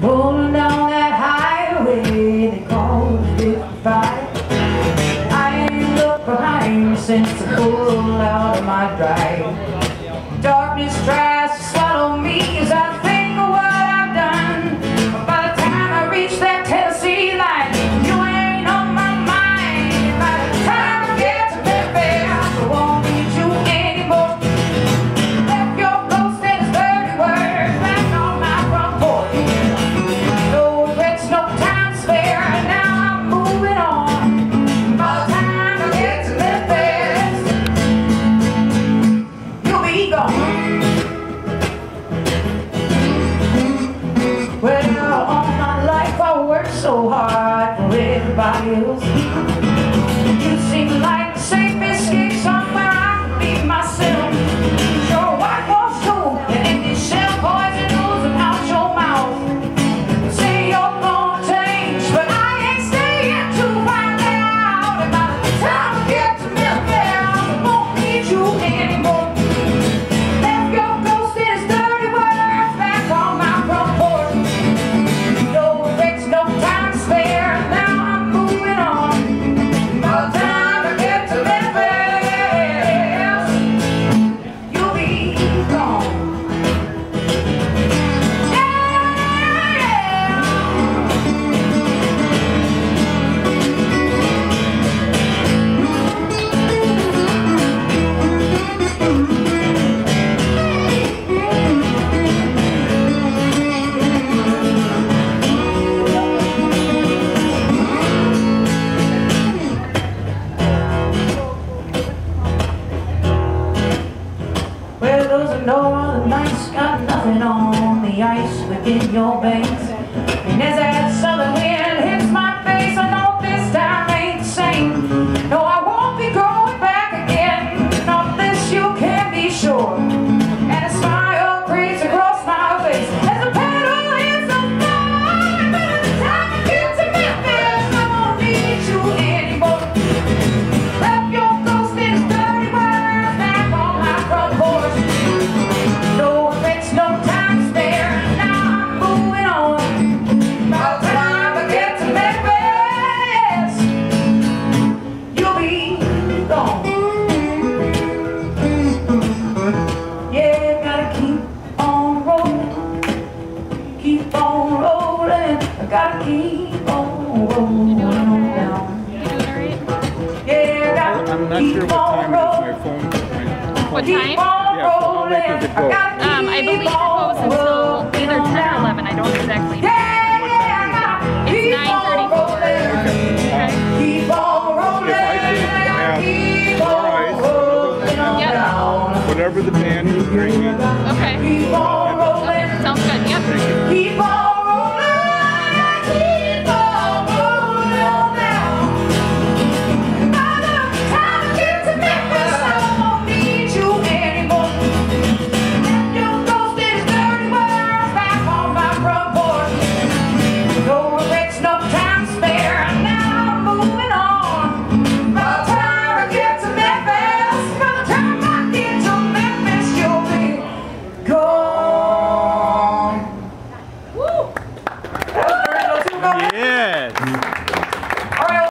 rolling down that highway they call '55. I ain't looked behind me since I pulled out of my drive. Darkness tries to swallow me as I think of what I've done. But by the time I reach that Tennessee line, you ain't on my mind. By the time I get to Memphis, I won't need you anymore. Left your ghost and his dirty words back on my front porch. No regrets, no time to spare, and now I'm moving on. By the time I get to Memphis, you'll be gone. Well, all my life I worked so hard for everybody else. You seem like the safe escape, somewhere I can be myself. Your white walls too, and these shell poison oozing out your mouth. Say you're gonna change, but I ain't staying too far down. And by the time I get to Memphis, I won't need you anymore. Left your ghost in his dirty words back on my front porch. No, the night's got nothing on the ice within your banks. And as that southern wind hits my face, I know this time ain't the same. No, I won't be going back again, of this you can be sure. And a smile creeps across my face as the pedal hits the floor. But at the time I get to Memphis, I won't need you anymore. Left your ghost in his dirty words back on my front porch. Gotta keep on rolling down. Yeah, gotta keep on rolling. What time? I believe it goes until either 10 or 11. I don't exactly know. Yeah, it's 9:30. Keep on rolling. Keep on rolling down. Whatever the band is bringing. Okay. Keep on rolling. Sounds good. Yep. Keep on.